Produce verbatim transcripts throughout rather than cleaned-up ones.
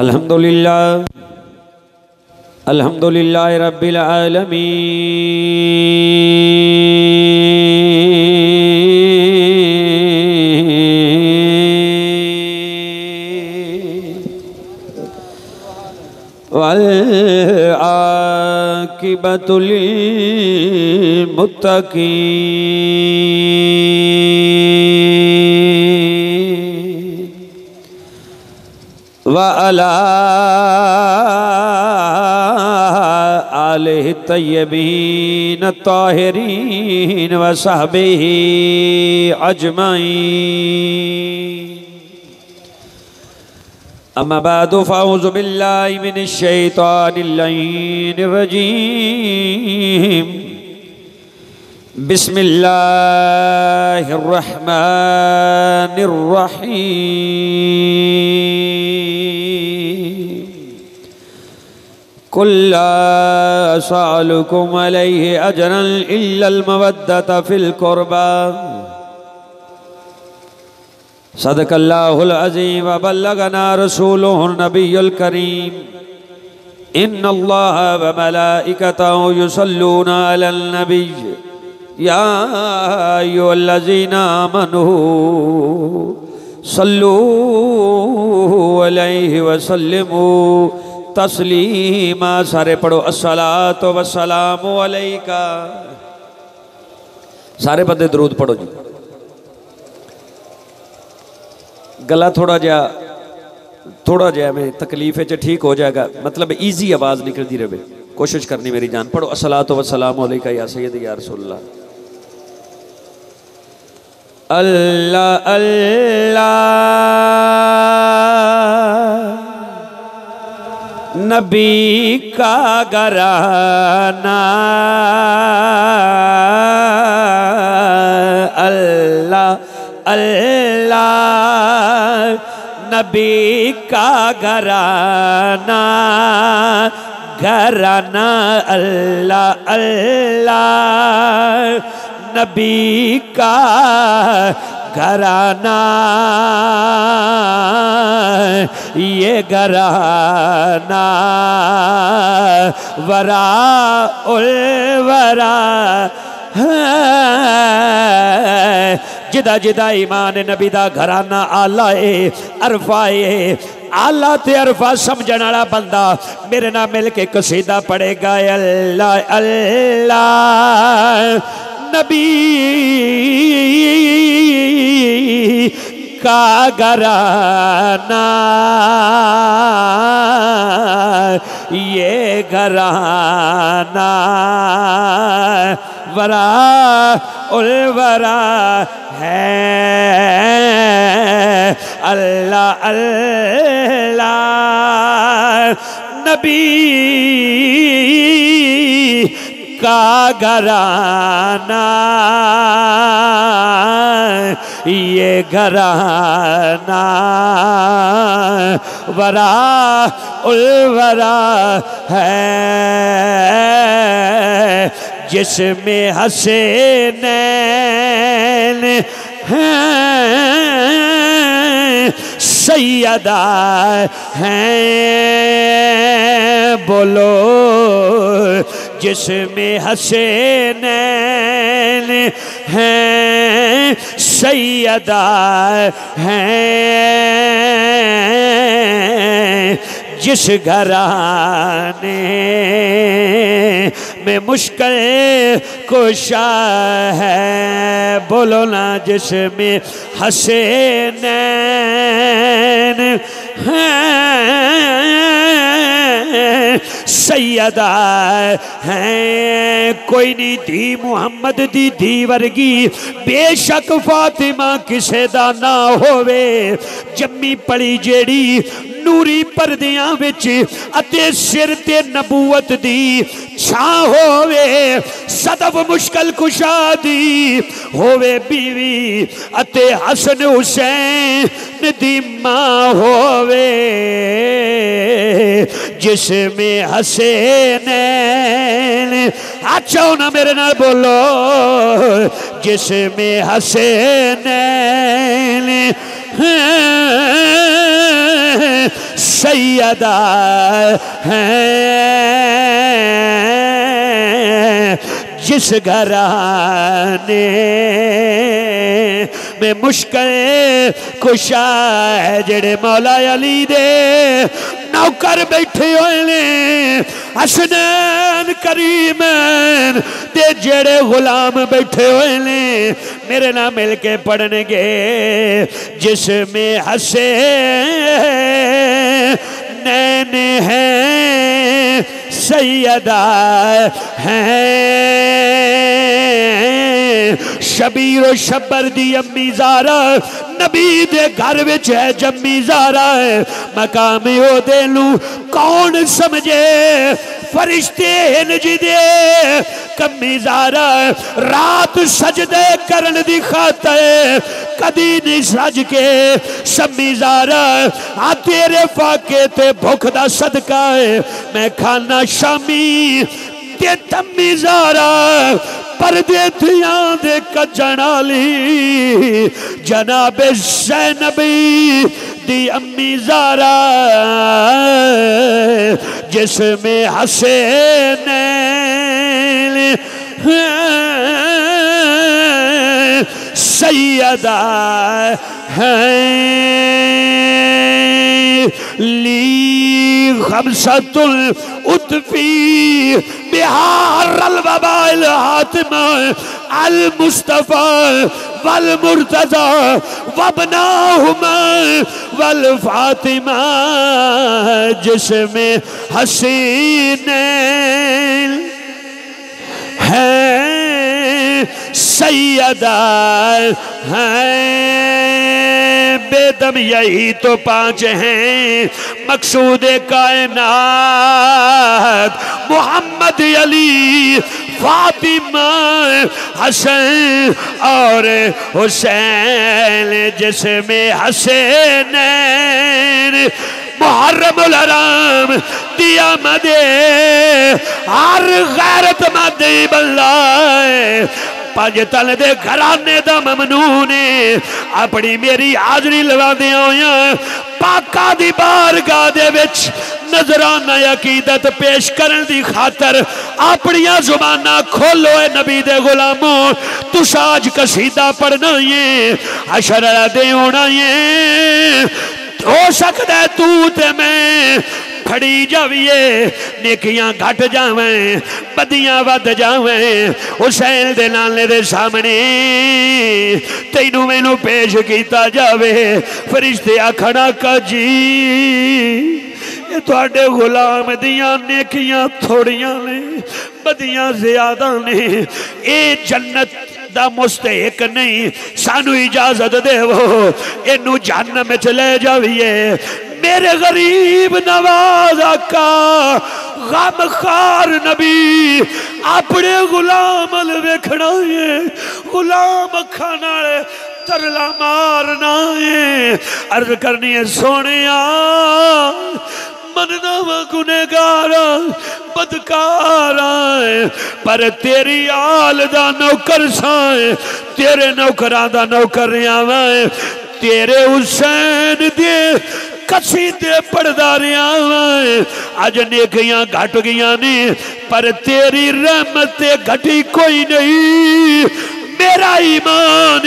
अल्हम्दुलिल्लाह अल्हम्दुलिल्लाह रब्बिल आलमीन वल आकिबतु लिल मुत्तकीन वअला आलिहि तय्यबीन ताहिरीन व सहबिही अजमाईन। अम्मा बाद फ़ाउज़ु बिल्लाहि मिनश्शैतानिर्रजीम। बिस्मिल्लाहिर्रहमानिर्रहीम। कुल असअलुकुम अलैहि अजरन इल्लल मवद्दत फिल कुर्बा। सदकल्लाहुल अज़ीम व बल्लगना रसूलुहुन नबियुल करीम। इन्नल्लाह व मलाइकतहु युसल्लूना अलल नबी या अय्युहल्लज़ीना आमनू सल्लू अलैहि वसल्लिमू तस्लीमा। सारे पढ़ो अस्सलातु वस्सलामु अलैका। सारे बंदे दरूद पढ़ो जी। गला थोड़ा जा थोड़ा जहा में तकलीफ है, ठीक हो जाएगा। मतलब ईजी आवाज़ निकलती रहे, कोशिश करनी मेरी जान। पढ़ो अस्सलातु वस्सलामु अलैका या सय्यदी या रसूलल्लाह। अल्लाह अल्लाह नबी का घराना, अल्लाह अल्लाह नबी का घराना घराना, अल्लाह अल्लाह नबी का घराना, ये घराना वरा उल वरा है। जिदा जिदा ईमान नबी दा घराना आला ए अरफा ए, आला ते अरफा समझने वाला बंदा मेरे नाल मिल के कसीदा पढ़ेगा। अल्लाह अल्लाह नबी का घराना, ये घराना वरा उल वरा है। अल्लाह अल्लाह नबी का घराना, ये घराना वरा उल वरा है। जिसमें हसनैन हैं सैयदा हैं, बोलो जिसमें हसनैन हैं सैयदा हैं। जिस घराने में मुश्किल कुशा है, बोलो ना जिसमें हसनैन हैं सैयदा हैं। कोई नहीं धी मुहम्मद दी धी वर्गी बेशक फातिमा किसे दा ना होवे। जम्मी पड़ी जेड़ी नूरी परदियां विच अते सिर ते नबूवत दी छां होवे। सदफ मुश्किल कुशा दी होवे बीवी अते हसन हुसैन दी मां होवे। जिसमें हसनैन अच्छा ना मेरे नाल बोलो, जिसमें हसनैन सैयदा हैं। जिस घराने में मुश्किल कुशा है जेड़े मौला अली दे नौकर बैठे हुए ने, हसनैन करीमैन ते जेड़े गुलाम बैठे हुए ने मेरे नाल मिल के पढ़नगे। जिसमें हसे नैन हैं सैयदा हैं। शबीर और शब्बर दी अम्मी जारा नबी दे घर विच है जम्मी जारा है। मकाम ओ देलू कौन समझे फरिश्ते इन जी दे कम्मी जारा। रात सजदे करन दी खातर कदी नहीं सज के शम्मी जारा। आ तेरे फाके ते भुख दा सदका है मैं खाना शामी ते तम्मी जारा। परदे थिया दे कजनाली जनाबे सैनबी दी अम्मी जारा। जिसमें हसेन सैयदा हैं। ली खमसतुल उत्फी बिहार अलवबाइल हातिमा अल मुस्तफा वल मुर्तजा वबनाहुमा वल फातिमा। जिसमें हसीन हैं सैयदा हैं। बेदम यही तो पाँच हैं मकसूद कायनात मोहम्मद अली फातिमा हसन और हुसैन। जिसमें हसनैन मुहर्रमुल हराम दिया मदे हर गैरत मदे बल्ला। पंज तल दे घराने दा ममनून है अपनी मेरी हाजरी लवांदे होया पाका दी बारगाह दे विच नजराना अकीदत पेश करन दी खातर अपनिया जुबाना खोलो ए नबी दे गुलामो। तुसा अज कसीदा पढ़ना है अशर दे होना है। हो सकदा है तू ते मैं खड़ी जाविए नेकियां घट जावें बदियां वध जावें। हुसैन दे नाले दे सामने तैनू मैनू पेश किया जावे फरिश्ते आखना का जी थोड़े गुलाम दियां नेकियां थोड़ियां ने बदियां ज्यादा ने। ए जन्नत दा मुस्तहिक नहीं सानू इजाजत देवो इनू जहन्नम च ले जाविए। मेरे गरीब नवाज आका गमखार नबी अपने गुलाम अल वेखना है। गुलाम अखां नाल तरला मारना है। अर्ज करनी है सोनिया मनना वा गुनेगारा बदकारा पर तेरी आल दा नौकर साए तेरे नौकरां दा नौकर आवां। तेरे हुसैन दे कसीदे पढ़दा रहा अज नेकियां घट गईयां ने पर तेरी रहमत ते घटी कोई नहीं। मेरा ईमान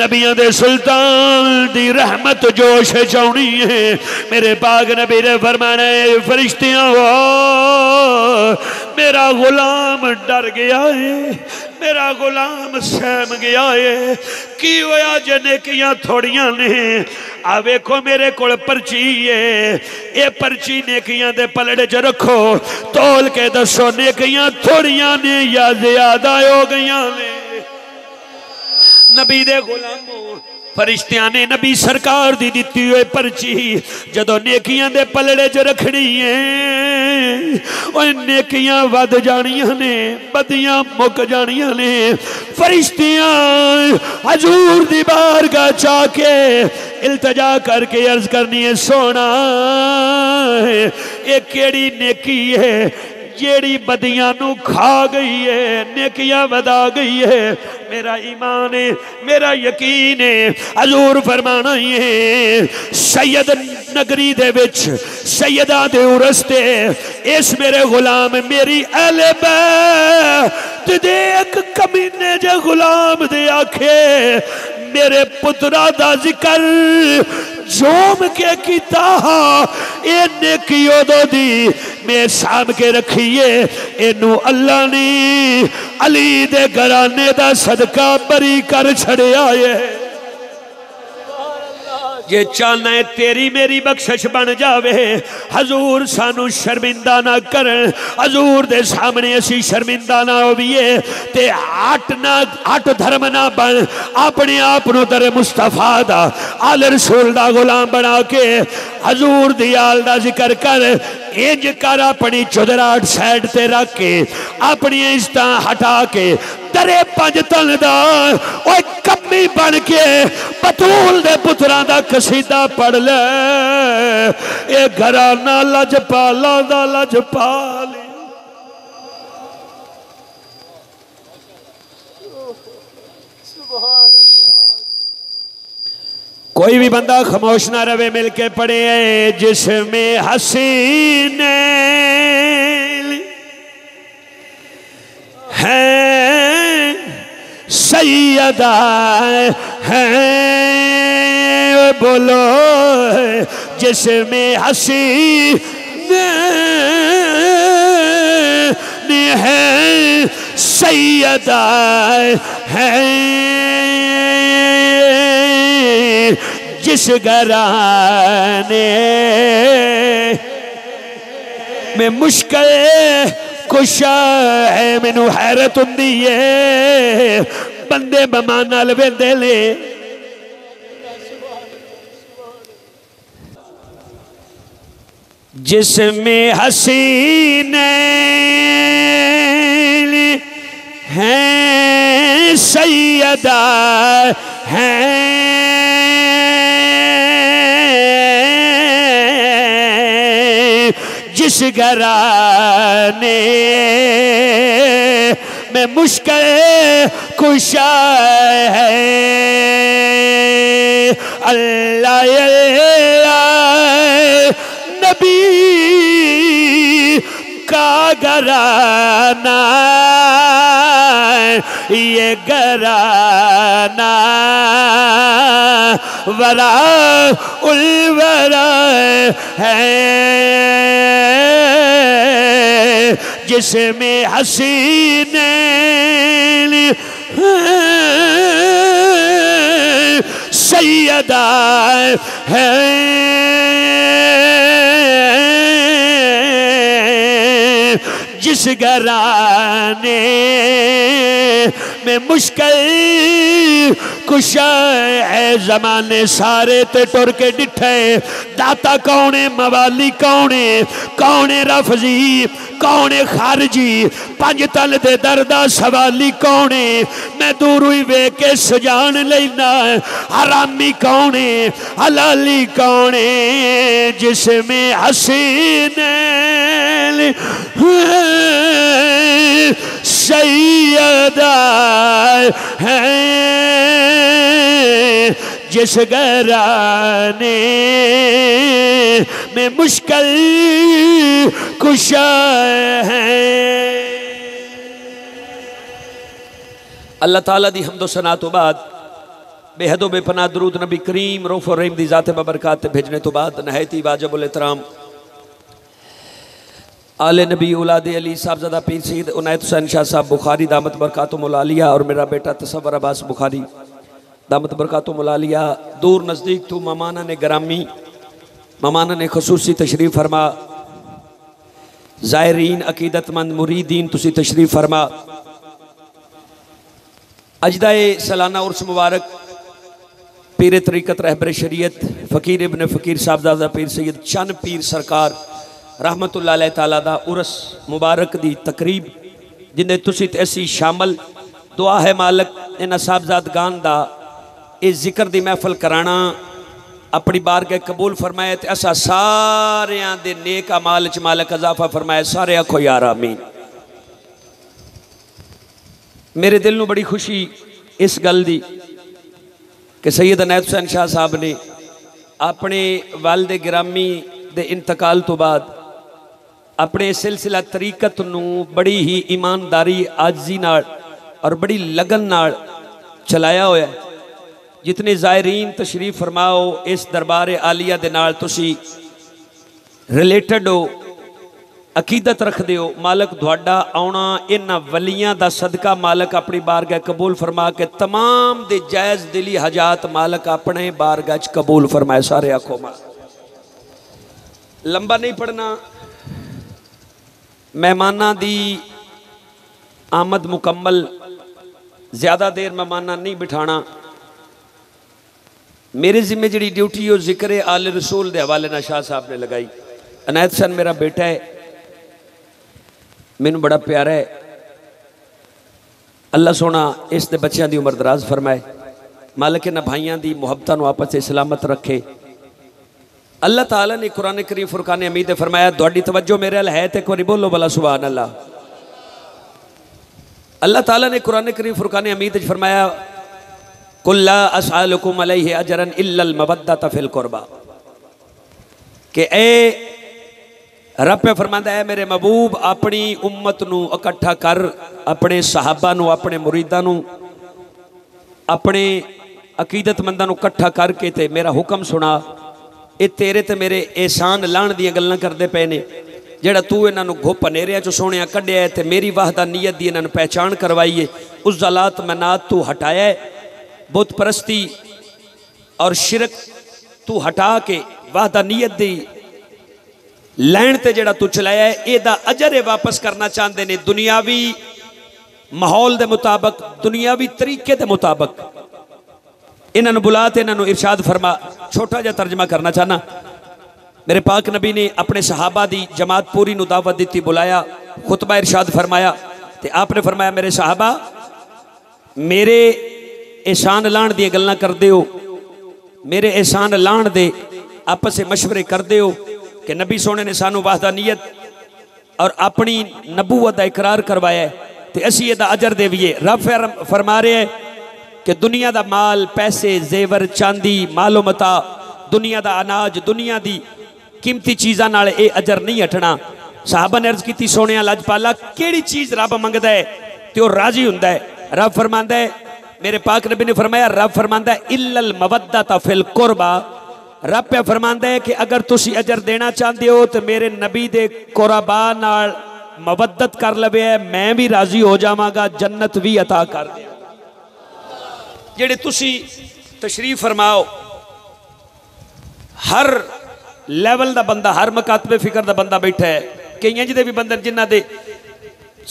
नबिया दे सुल्तान दी रहमत जोश चाहनी है। मेरे पाक नबी ने फरमाना है फरिश्तियाँ हो मेरा गुलाम डर गया है मेरा गुलाम सहम गया है। की होया जे नेकियां थोड़ियां ने आ वेखो मेरे कोल पर्ची है। ये पर्ची नेकियां दे पलड़े च रखो तोल के दसो नेकियां थोड़ियां ने या ज्यादा हो गईयां ने। नबी दे गुलामो फरिश्तियां ने नबी सरकार दी दिती हुई पर्ची जदों नेकियां दे पलड़े च रखनी है और नेकियां वध जानियां ने बदियां मुक जानियां ने। फरिश्तियां हजूर दी बारगाह जाके इल्तजा करके अर्ज करनी है सोना ये केड़ी नेकी है जेड़ी बदियां नू खा गई है नेकियां वधा गई है। मेरा ईमान है मेरा यकीन है। हजूर फरमाना है सैयद नगरी दे विच सैयदा दे उरस ते इस मेरे गुलाम मेरी अहले बैत दे इक कमीने जे गुलाम दे आखे मेरे पुत्रा दा जिकर जोम के कीता ए नेकी ओदो दी मैं साम के रखिए इनू अल्लाह ने अली दे घराने दा सदका बरी कर छड़िया है। जे चाहना है तेरी मेरी बख्शिश बन जावे हजूर सानू शर्मिंदा ना कर हजूर दे सामने असी शर्मिंदा ना होइए ते हट ना हट धर्म ना बन अपने आप नू तेरे मुस्तफा दा आल रसूल दा गुलाम बना के हजूर दी आल दा जिक्र कर इंज कर अपनी चुदराट साइड ते रख के अपनी इज्जतां हटा के तेरे पंज तन दा ओए कम्मी बन के बतूल दे पुत्रा दा कसीदा पढ़ ले ए घराना लजपाला दा लजपाल कोई भी बंदा खामोश ना रहे मिलके पढ़े जिसमें हसीन है सैयदा है बोलो जिसमें हसीन है सैयदा है जिस घराने में मुश्किल कुछ है मैनू हैरत होंदी है बंदे बमाना वेंदे ले जिसमें हसीन है सैयदा है जिस घराने में मुश्किल कुश है अल्लाह अल्लाह नबी का घराना ये घराना वरा उल्वरा है जिसमें हसीन सैयदा है जिस घराने में मुश्किल कुश है जमाने सारे ते टुर के डिठे दाता कौन है मवाली कौन है कौन है रफजी कौन है खारजी पंज तल दे दर्दा सवाली कौन है मैं दूर ही वे के सजान लेना हरामी कौन है हलाली कौन है जिसमें हसीन सैयदा है जिस घराने में मुश्किल कुश है। अल्लाह ताला दी हम्दो सना तो बाद बेहद व बेपनाह दरूद नबी करीम रऊफ और रहीम दी जात बबरकात भेजने तो बाद नहायती वाजिबुल एहतराम आले नबी औलाद अली साहबजादा पीर सईद उनायत हुसैन शाह साहब बुखारी दामत बरकातुहुल आलिया और मेरा बेटा तसव्वुर अब्बास बुखारी दामत बरकातुहुल आलिया दूर नज़दीक तू ममाना ने ग्रामी ममाना ने खसूसी तशरीफ़ फरमा ज़ायरीन अकीदतमंद मुरीदीन तुसी तशरीफ़ फरमा अजदाए सालाना उर्स मुबारक पीर तरीक़त रहबर शरीयत फ़कीर इब्न फ़कीर साहबजादा पीर सईद चंद पीर सरकार रहमतुल्लाह अलैह ताला दा उरस मुबारक दी तकरीब जिन्हें तुसी ते असी शामिल दुआ है मालक इन्हां साहबजादगान दा इस जिक्र दी महफल कराना अपनी बारगाह कबूल फरमाए ते असा सारियां दे नेक अमाल च मालक अजाफा फरमाए सारे आखो या आमीन। मेरे दिल नूं बड़ी खुशी इस गल दी कि सैयद इनायत हुसैन शाह साहब ने अपने वालदे गिरामी दे इंतकाल तो बाद अपने सिलसिला तरीकत नू बड़ी ही ईमानदारी आजी नाल और बड़ी लगन नाल चलाया होया। जितने ज़ायरीन तशरीफ़ फरमाओ इस दरबार आलिया दे नाल तुसी रिलेटेड हो, अकीदत रखते हो। मालक तुहाडा आना इन्हां वलियां दा सदका मालक अपनी बारगाह कबूल फरमा के तमाम दे जायज़ दिली हजात मालक अपने बारगाह च कबूल फरमाए। सारे आखो मां। लंबा नहीं पढ़ना, मेहमाना दी आमद मुकम्मल, ज़्यादा देर मेहमाना नहीं बिठाना। मेरे जिम्मे जी ड्यूटी वो जिक्र आले रसूल के हवाले ना शाह साहब ने लगाई। अनैत सन मेरा बेटा है, मैनू बड़ा प्यारा है। अल्लाह सोना इस दे बच्चों की उम्र दराज फरमाए। मालिक इन्हां भाइयों की मुहब्बतों नू आपस सलामत रखे। अल्लाह ताला ने कुरान करीम फुरकान हमीद फरमाया, तुहाडी तवज्जो मेरे अल है तो एक बार बोलो भला सुभान अल्लाह। अल्लाह ताला ने कुरान करीम फुरकान हमीद फरमाया, कुल ला असअलुकुम अलैहि अजरन इल्लल मवद्दत फिल कुर्बा, के ए रब पे फरमांदा है मेरे महबूब अपनी उम्मत नू इकट्ठा कर, अपने सहाबा नू अपने मुरीदां नू अपने अकीदतमंदां नू इकट्ठा करके ते मेरा हुक्म सुना। ये तेरे ते मेरे एहसान लाण दियां गल्लां करदे पए ने, जिहड़ा तू इन्हां नू घुप हनेरियां चों सोहणिया कढिया है ते मेरी वहदानियत दी इन्हां नू पहचान करवाई है। उस ज़लात मनात तू हटाया है, बुत परस्ती और शिरक तू हटा के वहदानियत दी लैंड ते जड़ा तू चलाया है, एदा अजर वापस करना चाहते ने दुनियावी माहौल के मुताबिक, दुनियावी तरीके के मुताबिक। इन्होंने बुला तो इन्होंने इरशाद फरमा। छोटा जहा तर्जमा करना चाहना। मेरे पाक नबी ने अपने सहाबा की जमात पूरी नू दावत दी, बुलाया, खुतबा इरशाद फरमाया तो आपने फरमाया मेरे सहाबा मेरे एहसान लाण दी गल्लां करदे हो, मेरे एहसान लाण दे आपस मशवरे करदे हो कि नबी सोने ने सानू वहदानियत और अपनी नबूवत का इकरार करवाया तो असी इहदा अजर देवीए। रब फरमा रहे हैं कि दुनिया का माल, पैसे, जेवर, चांदी, मालो मता, दुनिया का अनाज, दुनिया की कीमती चीज़ों नाल ये अजर नहीं हटना। साहबा ने अर्ज की सोने लजपाला केड़ी चीज़ रब मंगता है तो वह राजी हुंदा है। रब फरमांदा है, मेरे पाक नबी ने फरमाया, रब फरमांदा है इल्लल मवद्दत फिल कुर्बा। रब पे फरमांदा है कि अगर तुसी अजर देना चाहते हो तो मेरे नबी दे कुरबा नाल मवद्दत कर लवे है, मैं भी राजी हो जावांगा, जन्नत भी अता कर दे। जेड़े तुसी तशरीफ फरमाओ, हर लेवल दा बंदा, हर मकातबे फिकर दा बंदा बैठा है। कईयां जिहदे भी बंदे जिन्हां दे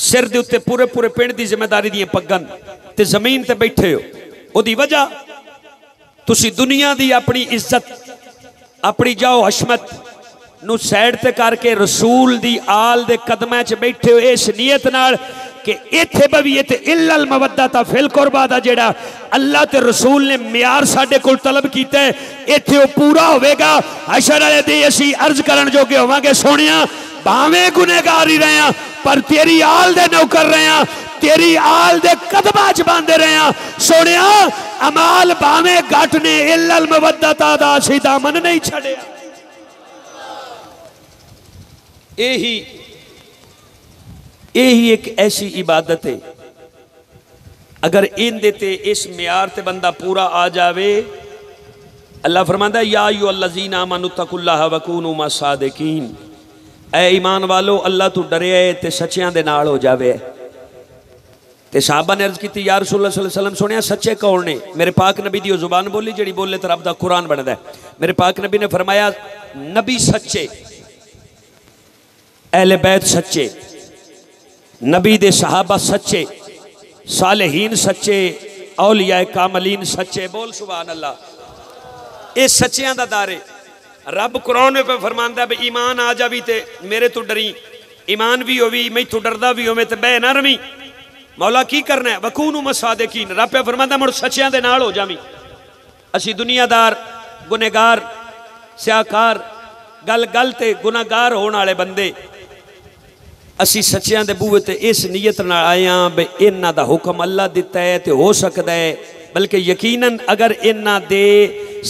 सिर दे उत्ते पूरे पूरे पिंड दी जिम्मेदारी दी पग्गन ते ज़मीन ते बैठे हो। ओदी वजह तुसी दुनिया दी अपनी इज्जत, अपनी जाओ हशमत नू सैड ते करके रसूल दी आल दे कदमां च बैठे हो, इस नीयत नाल कि इत्थे बवीए ते इल्लल मवद्दत फिल कुरबा दा जेड़ा अल्लाह ते रसूल ने म्यार साडे कोल तलब कीता है इत्थे ओ पूरा होवेगा। हशर वाले दिन असी अर्ज करन जोगे होवांगे, सोहणिया भावें गुनहगार ही रहियां पर तेरी आल दे नौकर रहियां, तेरी आल दे कदमां च बांधे रहियां। सोहणिया अमाल भावें घट ने इल्लल मवद्दत दा असी दामन नहीं छड़िया। यही यही एक ऐसी इबादत है अगर इन देते इस म्यार ते बंदा पूरा आ जावे। अल्लाह फरमांदा है, या अय्युहल्लज़ीना आमनू तकुल्लाह व कूनू मा सादिकीन, ऐ ईमान वालो अल्लाह तू डरे ते सच्चियां दे नाल हो जावे। ते साहबा ने अर्ज की, या रसूल अल्लाह सल्लल्लाहु अलैहि वसल्लम सुनिया सच्चे कौन ने? मेरे पाक नबी दी जुबान बोली जी बोले तो रब दा कुरान बनदा है। मेरे पाक नबी ने फरमाया, नबी सच्चे, अहले बैत सच्चे, नबी दे सहाबा सच्चे, सालेहीन सच्चे, औलियाए कामलीन सच्चे। बोल सुभान अल्लाह। ये सच्चियां दा दारे रब कुरान पे फरमांदा है, ईमान आ जावी ते मेरे तो डरी, ईमान भी होवी मैं तो डरदा भी होवे ते बह ना रवी। मौला की करना है, वकूनू मसादिकीन। रब पे फरमांदा मुड़ सच्चियां दे नाल हो जावी। असी दुनियादार, गुनहगार, सियाकार, गल गल ते गुनाहगार होने वाले बंदे असी सच्चियां दे बूहे ते इस नीयत नाल आए हां बे इन्हां दा हुक्म अल्लाह दिता है ते हो सकदा है, बल्कि यकीनन अगर इन्हां दे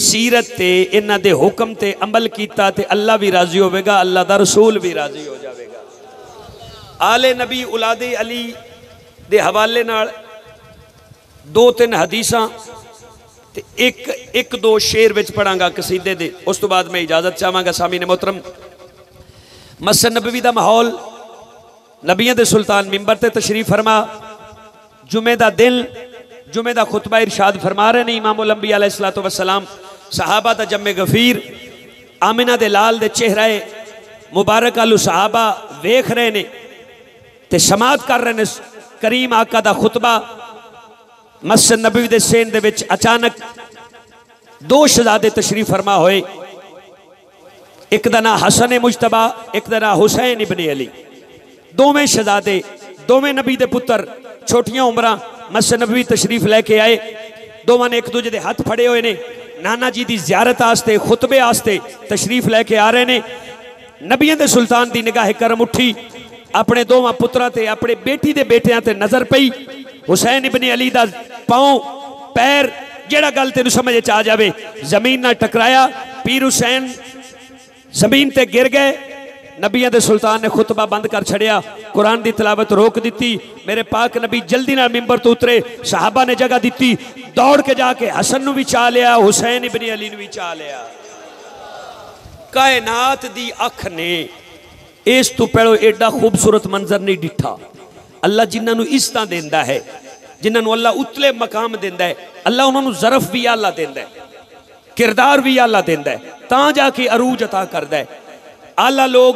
सीरत ते इन्हां दे हुक्म ते अमल कीता ते अल्लाह भी राजी होवेगा, अल्लाह दा रसूल भी राजी हो जाएगा। आले नबी औलादे अली दे हवाले नाल दो तीन हदीसां ते एक एक दो शेर विच पढ़ांगा कसीदे दे, उस तो बाद मैं इजाज़त चाहांगा। सामी ने मोहतरम, मस्जिद नबवी दा माहौल, नबियां दे सुल्तान मिंबर ते तशरीफ फरमा, जुमे दा दिन, जुमे दा खुतबा इरशाद फरमा रहे ने इमामुल अंबिया अलैहिस्सलातु वस्सलाम। सहाबा दा जम्मे गफीर, आमिना दे लाल दे चेहरे मुबारक आलू सहाबा वेख रहे ने ते समात कर रहे ने करीम आका दा खुतबा। मस्जिद नबवी दे सेन दे विच अचानक दो शहजादे तशरीफ फरमा होए, एक दा नाम हसन मुजतबा, एक दा नाम हुसैन इब्ने अली। दोवें शहजादे, दोवें नबी दे पुत्र, छोटियां उम्रां मस्जिद नबवी तशरीफ लैके आए। दोवां ने एक दूजे दे हथ फड़े होए ने, नाना जी दी जियारत आस्ते, खुतबे आस्ते तशरीफ लैके आ रहे ने। नबियां दे सुल्तान दी निगाह करम उठी, अपने दोवां पुत्रां ते अपने बेटी दे बेटियां ते नज़र पई। हुसैन इब्ने अली दा पांव पैर जेड़ा गल तेन समझ आ जावे, जमीन ना टकराया, पीर हुसैन जमीन ते गिर गए। नबियां दे सुल्तान ने खुतबा बंद कर छड़िया, कुरान दी तिलावत रोक दी। मेरे पाक नबी जल्दी नाल मिंबर तो उतरे, साहबा ने जगह दी, दौड़ के जाके हसन नूं भी चा लिया, हुसैन इब्ने अली नूं भी चा लिया। कायनात दी अख ने इस तो पहलो एडा खूबसूरत मंजर नहीं डिठा। अल्लाह जिन्होंने इज्जत देंदा है, जिन्होंने अल्लाह उतले मकाम देंदा है, अल्लाह उन्होंने जरफ भी आला देंदा है, किरदार भी आला देंदा है, तां जाके अरूज अता करदा है। आला लोग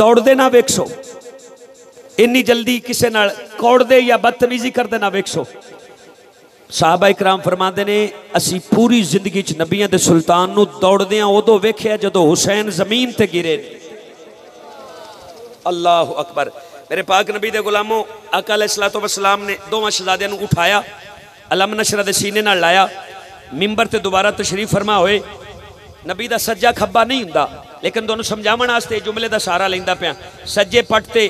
दौड़दे ना वेखसो, इन्नी जल्दी किसी नाल कौड़दे या बदतमीजी करदे ना वेखसो। साहबा इकराम फरमाते ने, असी पूरी जिंदगी च नबियां दे सुल्तान नूं दौड़दियां उदों वेखिया जदों हुसैन जमीन ते गिरे। अल्लाह अकबर। मेरे पाक नबी दे गुलामों, आका अलैहिस्सलातु वस्सलाम ने दोवां शहजादियां नूं उठाया, अलम नशरा दे सीने नाल लाया, मिंबर ते दोबारा तशरीफ फरमा होए। नबी दा सज्जा खब्बा नहीं हुंदा, लेकिन दोनों समझावण वास्ते जुमले दा सहारा लैंदा पिया। सज्जे पट ते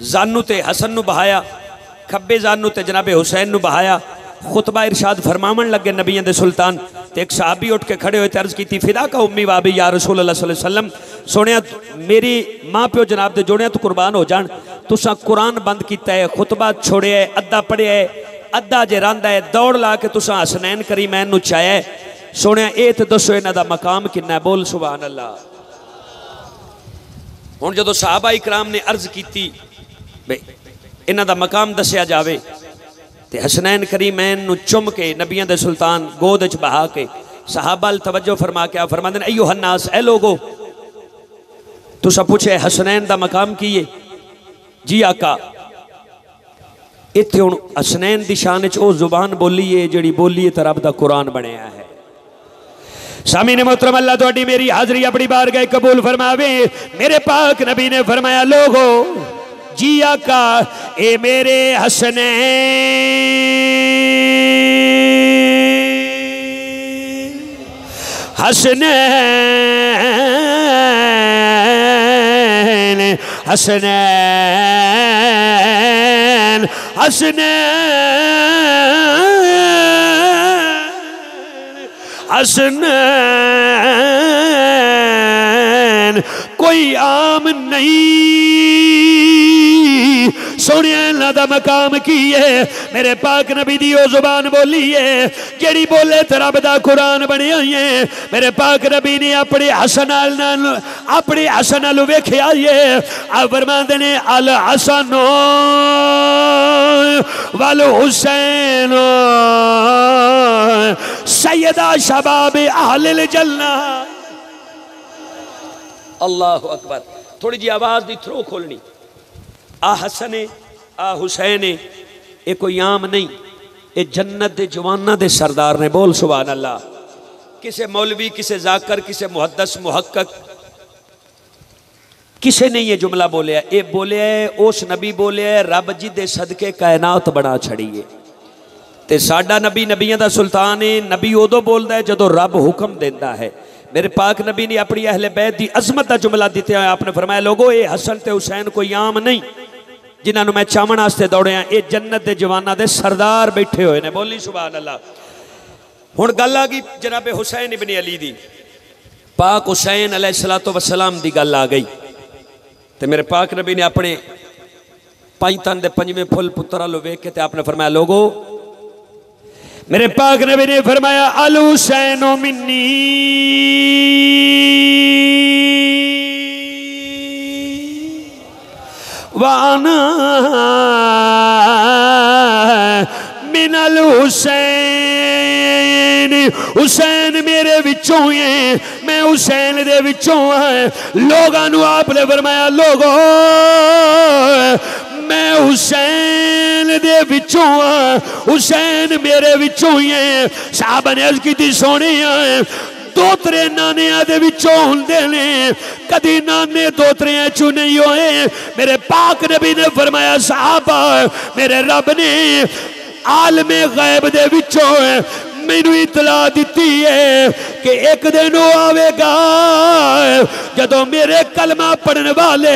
जानू ते हसन नूं बहाया, खब्बे जानू ते जनाबे हुसैन नूं बहाया। खुतबा इरशाद फरमावण लगे नबियां दे सुल्तान ते एक सहाबी उठ के खड़े होए ते अर्ज कीती, फिदा का उम्मी वाबी या रसूल अल्लाह सल्लल्लाहु अलैहि वसल्लम, सुनिया मेरी माँ प्यो जनाब दे जोड़ियां तो कुर्बान हो जान, तुसां कुरान बंद कीता है, खुतबा छोड़िया है, अद्धा पढ़िया है, अद्धा जे रंदा है, दौड़ ला के तुसां हसनैन करीमैन नूं चाया है, सुनिया ए ते दसो इन्हां दा मकाम किन्ना है। बोल सुभान अल्लाह। हुण जदों सहाबा इकराम ने अर्ज कीती बे इन्हां दा मकाम दस्या जावे, हसनैन करीमैन नूं चुम के नबियां दे सुल्तान गोद च बहा के सहाबा अल तवज्जो फरमा के आ फरमांदे ने, अय्यो हन्नास, ए लोगो, तुसा पुछे हसनैन दा मकाम की है? जी आका, इत्थे हुण हसनैन दी शान च ओ जुबान बोली है जिहड़ी बोली है रब दा कुरान बनिया है। सामी ने मोहतरम, अल्लाह तुहाडी मेरी हाज़री अपनी बारगाह कबूल फरमावे। मेरे पाक नबी ने फरमाया, लोगो, जिया का ए मेरे हसनैन, हसनैन हसनैन हसनैन हसनैन कोई आम नहीं, सोनिया इन्हां दा मकाम की है। मेरे पाक नबी दी ओ जुबान बोली है जिहड़ी बोले ते रब दा कुरान बनिया है। मेरे पाक नबी ने अपने हसन नाल, अपने हसन नाल वेखिया है। आ फरमांदे ने, अल हसन वल हुसैन सैयदा शबाब अहलिल जन्ना। अल्लाह अकबर। थोड़ी जी आवाज़ दी थ्रो खोलनी। आ हसन आ हुसैन ये कोई आम नहीं, ये जन्नत दे जवाना दे सरदार ने। बोल सुभान अल्लाह। किसे मौलवी, किसे जाकर, किसे मुहद्दस मुहक्कक, किसे नहीं ये जुमला बोलिया। ये बोलिया उस नबी बोलिया रब जी दे सदके कायनात बना छड़ी है। ते साडा नबी नबियां दा सुल्तान है। नबी उदों बोलदा है जदों रब हुक्म देंदा है। मेरे पाक नबी ने अपनी अहले बैत दी अजमत का जुमला दिता है। आपने फरमाया, लोगो, ये हसन ते हुसैन कोई आम नहीं जिन्होंने मैं चावन वास्ते दौड़िया, ये जन्नत के जवाना दे सरदार बैठे हुए हैं। बोली सुभान अल्लाह। हुण गल आ गई जनाबे हुसैन इब्ने अली दी, पाक हुसैन अलैहिस्सलातो वस्सलाम दी गल आ गई। तो मेरे पाक नबी ने अपने पाई तन दे पंजवें फुल पुत्रा लो वेख के ते आपने फरमाया, लोगो मेरे पाक नबी ने फरमाया अल हुसैनो मिन्नी वाना मिनल हुसैन, हुसैन मेरे विचों है, मैं हुसैन दे विचों है। लोगों नू आपने फरमाया, लोगो मैं हुसैन दे विचों आं, हुसैन मेरे विचों ही है। साहब ने अर्ज की सोनी है दोतरे नानिया दे विचों हुंदे ने, कदी नाने दोतरिया चू नहीं होए। मेरे पाक नबी ने फरमाया साहबा मेरे रब ने आलमे गैब दे विचों मैनू इतला दिती है कि एक दिन आवेगा जदों मेरे कलमा पढ़ने वाले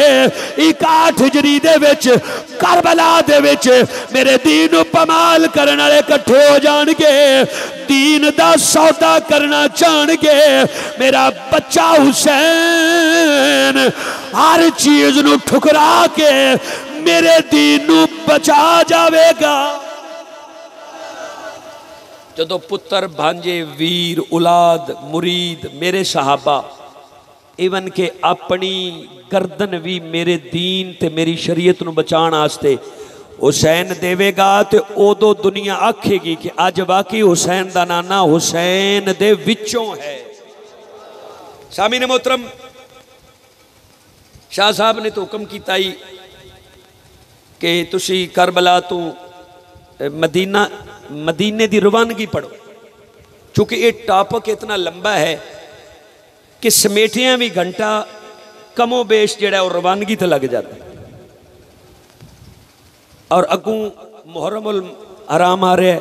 इकाठ हिजरी दे विच करबला दे विच मेरे दीन पमाल करने वाले इकट्ठे हो जाणगे, दीन दा सौदा करना चाहणगे। मेरा बच्चा हुसैन हर चीज नू ठुकरा के मेरे दीन नू बचा जावेगा। जदो पुत्र भांजे वीर औलाद मुरीद मेरे सहाबा इवन के अपनी गर्दन भी मेरे दीन ते मेरी शरीयत नू बचाण आस्ते हुसैन देवेगा तो उदो दुनिया आखेगी कि अज वाकई हुसैन दा नाना हुसैन दे विचों है। सामीन मोहतरम, शाह साहब ने तो हुक्म कीता ही कि तुसी करबला तो मदीना मदीने की रवानगी पढ़ो, चूँकि ये टॉपिक इतना लंबा है कि समेटियाँ भी घंटा कमो बेश जड़ा और रवानगी तो लग जाता है। और अगू मुहर्रम उल हराम आ रहा है,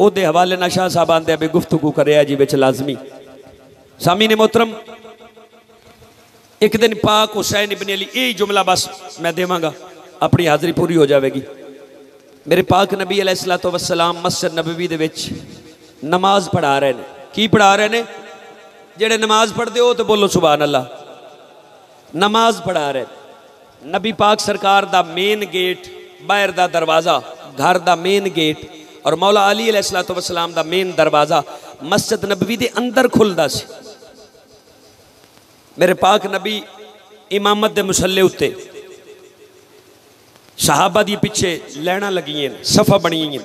उहदे हवाले नाल शाह साहब आंदे भी गुफ्तगू करे जी विच लाजमी। सामीने मोहतरम, एक दिन पाक हुसैन इब्ने अली यही जुमला बस मैं देवांगा, अपनी हाजिरी पूरी हो जाएगी। मेरे पाक नबी अलैहिस्सलातो वस्सलाम मस्जिद नबवी दे विच नमाज पढ़ा रहे ने। की पढ़ा रहे ने? जेड़े नमाज पढ़ते हो तो बोलो सुभान अल्लाह, नमाज पढ़ा रहे। नबी पाक सरकार दा मेन गेट, बाहर दा दरवाज़ा, घर दा मेन गेट और मौला अली अलैहिस्सलातो वस्सलाम दा मेन दरवाज़ा मस्जिद नबवी दे अंदर खुलदा सी। मेरे पाक नबी इमामत दे मुसल्ले उत्ते, सहाबा दी पिछे लैणा लगियां ने, सफ़ा बनियां।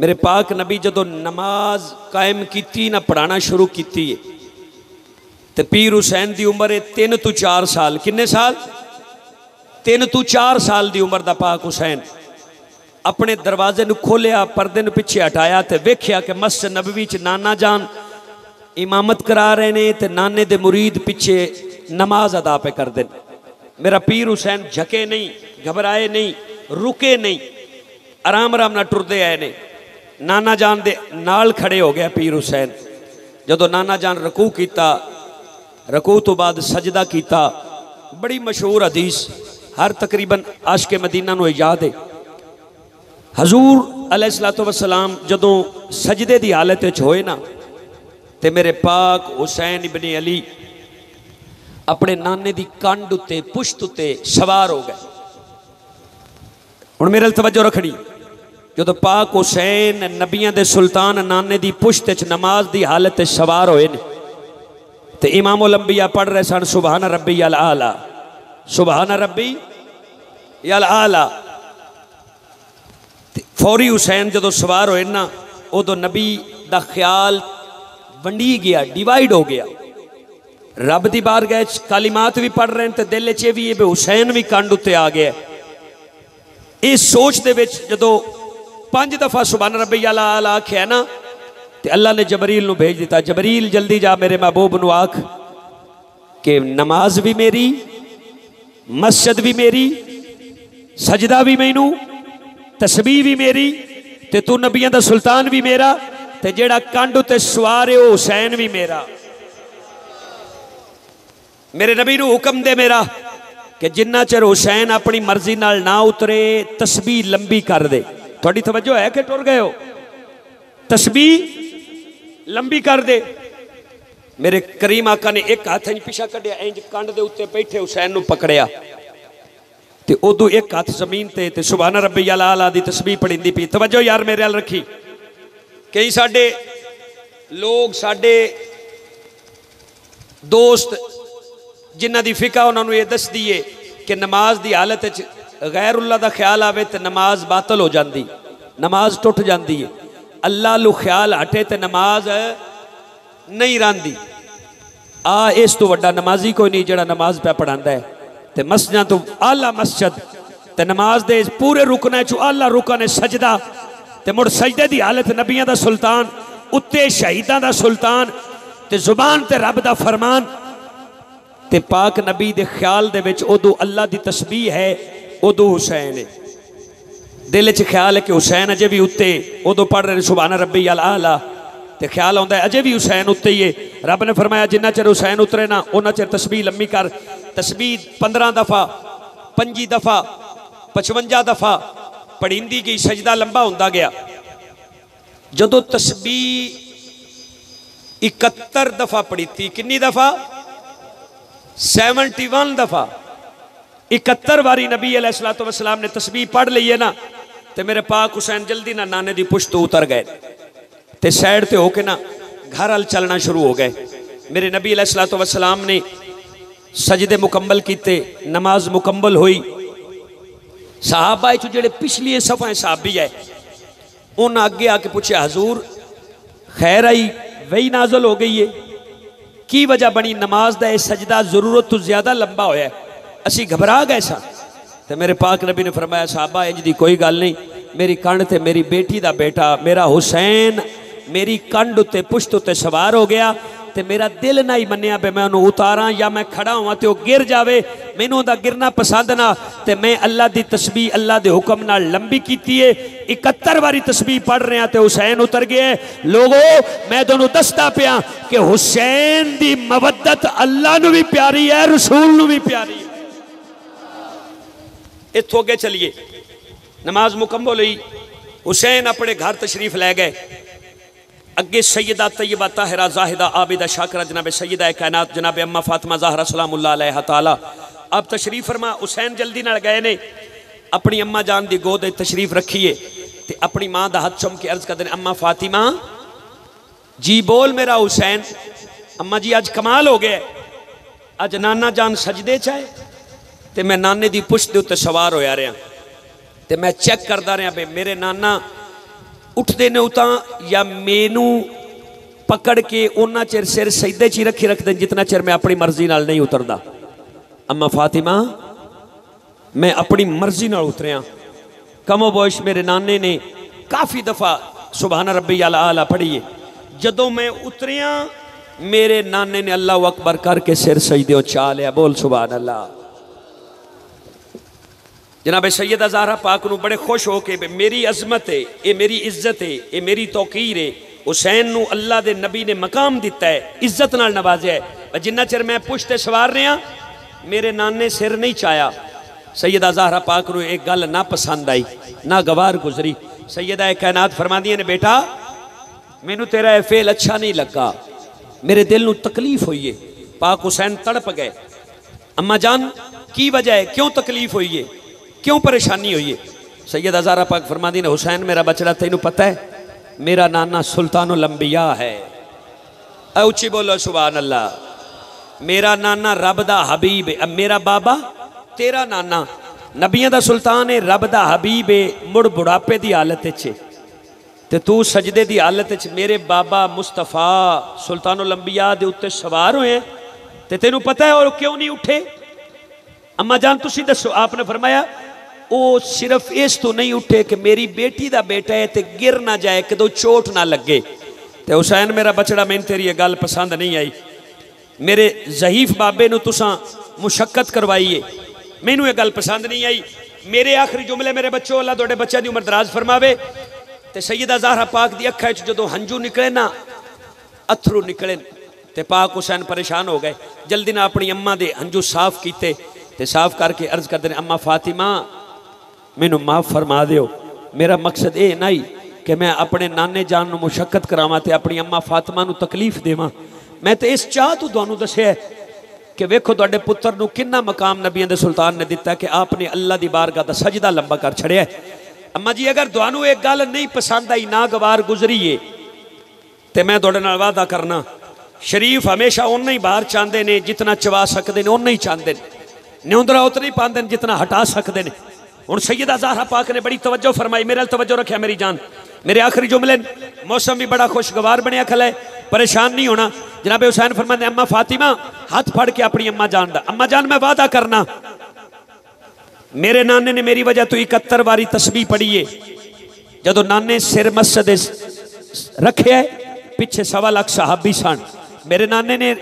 मेरे पाक नबी जदों नमाज कायम की ना पढ़ाना शुरू की तो पीर हुसैन की उम्र है तीन तो चार साल। किन्ने साल? तीन तो चार साल की उम्र का पाक हुसैन अपने दरवाजे को खोलिया, परदे को पिछे हटाया तो वेख्या कि मस्जिद नबवी च नाना जान इमामत करा रहे हैं तो नाने दे मुरीद पिछे नमाज अदा पे करते हैं। मेरा पीर हुसैन झके नहीं, घबराए नहीं, रुके नहीं, आराम आराम ना टुरते आए ने। नाना जान दे नाल खड़े हो गया पीर हुसैन। जदों नाना जान रकू किया, रकू तो बाद सजदा किया। बड़ी मशहूर हदीस हर तकरीबन आशिके मदीना नूं याद है। हजूर अलैहिस्सलातो वस्सलाम जदों सजदे की हालत होए ना तो मेरे पाक हुसैन इब्ने अली अपने नाने की कंड उत्ते पुश्त उत्ते सवार हो गए। हुण मेरे तवज्जो रखनी, जो तो पाक हुसैन नबियां दे सुल्तान नाने की पुश्त च नमाज की हालत सवार होए ने ते इमामुल अंबिया पढ़ रहे सन सुभान रब्बी अल आला, सुभान रब्बी अल आला। फौरी हुसैन जदों सवार होए ना उदों नबी का ख्याल वंडी गया, डिवाइड हो गया। रब दी बारगाह च कालिमात भी पढ़ रहे हैं तो दिल च भी ये हुसैन भी कंड उत्ते आ गया। इस सोच दे विच जदों पांच दफा सुभान रब्बी अल आला आख्या ना तो अल्लाह ने जबरील नू भेज दिता, जबरील जल्दी जा मेरे महबूब नू आख के नमाज भी मेरी, मस्जिद भी मेरी, सजदा भी मैनू, तस्बीह भी मेरी, ते तू नबियां दा सुल्तान भी मेरा, ते जेड़ा कंड उत्ते सवार है वह हुसैन भी मेरा। मेरे नबी नू हुक्म दे मेरा कि जिन्ना चर हुसैन अपनी मर्जी नाल ना उतरे तस्बीह लंबी कर दे। थोड़ी तवज्जो है कि टुर गए हो? तस्बीह लंबी कर दे। मेरे करीम आका ने एक हाथ इंज पिछा कढ़िया, इंज कंड दे उत्ते बैठे हुसैन नू पकड़िया ते उदू एक हाथ जमीन ते ते सुभान रब्बियल आला दी तस्बीह पढ़ींदी पई। तवज्जो यार मेरे अल रखी। कई साडे लोग साडे दोस्त जिन्हां दी फिका उन्हां नू इह दसदी है कि नमाज दी हालत च गैरुल्लाह दा ख्याल आवे ते नमाज बातिल हो जांदी, नमाज टुट जांदी है। अल्लाह लू ख्याल हटे ते नमाज नहीं रही। आ इस तो वड्डा नमाजी कोई नहीं जड़ा नमाज पे पढ़ांदा है। ते मस्जिदां तो आला मस्जिद ते नमाज दे पूरे रुकना चो आला रुकन है सजदा। ते मुड़ सजदे दी हालत नबियां दा सुल्तान उत्ते शहीदां दा सुल्तान ते जुबान ते रब दा फरमान ते पाक नबी दे ख्याल दे विच उदू अल्लाह दी तस्बीह है, उदू हुसैन है। दिल च ख्याल है कि हुसैन अजे भी उत्ते उदू पढ़ रहे सुभान रब्बियल आला ते ख्याल आता है अजे भी हुसैन उत्ते ही है। रब ने फरमाया जिन्ना चिर हुसैन उतरे ना उन्ना चिर तस्बीह लम्मी कर। तस्बीह पंद्रह दफा पंजी दफा पचवंजा दफा पढ़ींदी गई, सजदा लंबा होंदा गया। जदों तस्बीह इकहत्तर दफा पढ़ीती, कितनी दफा? सैवनटी वन दफा। इकहत्तर वारी नबी अलैहिस्सलातु वस्सलाम ने तस्बीह पढ़ ली है ना, तो मेरे पाक हुसैन जल्दी ना नाने की पुश्त उतर गए ते सैड ते होके ना घर अल चलना शुरू हो गए। मेरे नबी अलैहिस्सलातु वस्सलाम ने सजदे मुकम्मल किए, नमाज मुकम्मल हुई। सहाबा चो जेड़े पिछलिए सफाएं सहाबी है उन्हें अगे आके पूछा हजूर खैर आई वही नाजल हो गई है, की वजह बनी नमाज दा ये सजदा जरूरत तो ज्यादा लंबा होया है, असी घबरा गए सा। ते मेरे पाक नबी ने फरमाया सहाबा इंज दी कोई गल नहीं, मेरी कंड ते मेरी बेटी दा बेटा मेरा हुसैन मेरी कंड उत्ते पुश्त उत्ते सवार हो गया ते मेरा दिल ना ही मन्निया बे मैं उन्होंने उतारा या मैं खड़ा हुआ तो गिर जावे, मैनू उहदा गिरना पसंद ना। ते मैं अल्लाह दी तस्बीह अल्लाह दे हुक्म नाल लंबी कीती है, इकहत्तर वारी तस्बीह पढ़ रहे हैं तो हुसैन उतर गए। लोगो मैं तुहानू दसदा पिया कि हुसैन दी मवद्दत अल्लाह नू भी प्यारी है, रसूल नू भी प्यारी है। इत्थों अगे चलिए, नमाज मुकम्मल हुई, हुसैन अपने घर तशरीफ ले गए। अगे सैयदा तैयबा ताहिरा जाहिदा आबिदा शाकिरा जनाब सैयदा कायनात जनाब अम्मा फातिमा ज़हरा सलामुल्लाह अलैहा ताला अब तशरीफ फरमा। हुसैन जल्दी नाल गए ने अपनी अम्मा जान दी गोद में तशरीफ रखीए ते अपनी माँ दा हाथ चम के अर्ज करदे ने अम्मा फातिमा जी बोल मेरा हुसैन। अम्मा जी अज कमाल हो गया, अज नाना जान सजदे च आए ते मैं नाने दी पुश्त दे उत्ते सवार होया रहा ते मैं चेक करता रहा भी मेरे नाना उठते ने उतां या मैनू पकड़ के उन्ना चिर सिर सजदे च ही रखी रखते जितना चिर मैं अपनी मर्जी नाल नहीं उतरदा। अम्मा फातिमा मैं अपनी मर्जी नाल उतरिया, कमो बोश मेरे नाने ने काफ़ी दफ़ा सुभान रब्बियल आला पढ़ीए। जदों मैं उतरिया मेरे नाने ने अल्लाह अकबर करके सिर सजदे चा लिया, बोल सुभान अल्लाह। जनाब सैयदा ज़हरा पाक नू बड़े खुश हो के मेरी अजमत है, ये मेरी इज्जत है, ये मेरी तौकीर है, हुसैन नू अल्लाह दे नबी ने मकाम दिता है, इज्जत नाल नवाजा है। जिन्ना चिर मैं पुश्ते सवार रहा मेरे नाने सिर नहीं चाया। सैयदा ज़हरा पाक नू एक गल ना पसंद आई ना गवार गुजरी। सैयदा कायनात फरमादियां ने बेटा मैनू तेरा यह फेल अच्छा नहीं लगा, मेरे दिल नू तकलीफ हुई है। पाक हुसैन तड़प गए, अम्मा जान की वजह है, क्यों तकलीफ हुई है, क्यों परेशानी हुई है? सैयदा ज़हरा पाक फरमादी ने हुसैन मेरा बचड़ा तेनू पता है मेरा नाना सुल्तानुल अंबिया है। उच्ची बोलो सुभान अल्लाह। मेरा नाना रब दा हबीब है, मेरा बाबा तेरा नाना नबियां दा सुल्तान है, रब दा हबीब है, मुड़ बुढ़ापे दी हालत च ते तू सजदे दी हालत च मेरे बाबा मुस्तफा सुल्तानुल अंबिया दे उत्ते सवार होए ते तेनू पता है और क्यों नहीं उठे? अम्मा जान तुसी दसो। आपने फरमाया वो सिर्फ इस तो नहीं उठे कि मेरी बेटी का बेटा है तो गिर ना जाए कि दो चोट ना लगे। तो हुसैन मेरा बचड़ा मैंने तेरी ये गल पसंद नहीं आई, मेरे ज़हीफ बाबे नू तुसां मुशक्कत करवाईए, मैनू ये गल पसंद नहीं आई। मेरे आखिरी जुमले मेरे बच्चों अल्लाह तुहाडे बच्चों की उम्र दराज फरमावे। तो सैयदा ज़हरा पाक दी अखां च जदों हंझू निकले ना अथरू निकले तो पाक हुसैन परेशान हो गए। जल्दी ना अपनी अम्मा दे हंझू साफ कीते ते साफ करके अर्ज करदे ने अम्मा फातिमा मैनू माफ़ फरमा दियो, मेरा मकसद ये नहीं कि मैं अपने नाने जान नूं मुशक्कत करावां ते अपनी अम्मा फातिमा नूं तकलीफ देवां। मैं तो इस चाह तों तुहानूं दस्सिआ कि वेखो तुहाडे पुत्तर नूं कितना मकाम नबियां दे सुल्तान ने दिता कि आपने अल्लाह दी बारगाह दा सजदा लंबा कर छड़िआ। अम्मा जी अगर तुहानूं एक गल नहीं पसंद आई, नागवार गुजरी है, तो मैं तुहाडे नाल वादा करना शरीफ हमेशा उन्ना ही बाहर चाहते ने जितना चवा सकते ने, उन्ना ही चाहते ने, न्यूंदरा उतना ही पाते हैं जितना हटा सकते हैं। हुण सैयदा ज़हरा पाक ने बड़ी तवज्जो फरमाई, मेरे तवज्जो रखिया मेरी जान, मेरे आखिरी जुमले। मौसम भी बड़ा खुशगवार बनया खला है, परेशान नहीं होना। जनाबे हुसैन फरमाते अम्मा फातिमा हाथ फड़ के अपनी अम्मा जान दा, अम्मा जान मैं वादा करना मेरे नाने ने मेरी वजह तो इकहत्तर वारी तस्बीह पढ़ी है। जदों नाने सिर मस्जिद रखे है, पिछे सवा लाख सहाबी सन, मेरे नाने ने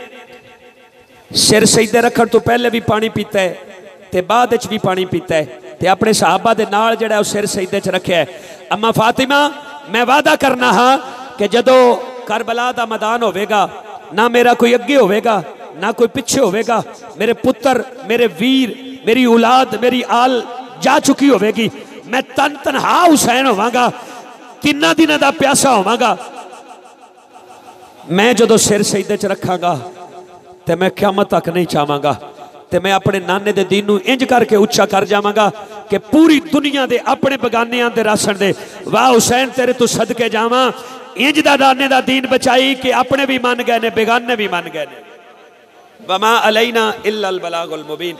सिर सजदे रखण तो पहले भी पानी पीता है ते बाद विच भी पानी पीता है ते अपने सहाबा दे नाल जिहड़ा सिर सजदे च रखिआ है। अम्मा फातिमा मैं वादा करना हाँ कि जदों करबला दा मैदान होवेगा, ना मेरा कोई अगे होवेगा ना कोई पिछे होवेगा, मेरे पुत्र मेरे वीर मेरी औलाद मेरी आल जा चुकी होवेगी। मैं तन तनहा हुसैन होवांगा, तिन्ना दिनां दा प्यासा होवांगा। मैं जदों सिर सजदे च रखांगा ते मैं क़यामत तक नहीं चाहांगा, ते मैं अपने नाने दे दीन नूं इंज करके उच्चा कर जावांगा कि पूरी दुनिया दे अपने बगानियां दे राशन दे वाह हुसैन तेरे तू सदके जावां। इंज दा नाने दा दीन बचाई कि अपने भी मान गए ने, बेगाने भी मान गए ने। वमा अलैना इल्लल बलागुल मुबीन।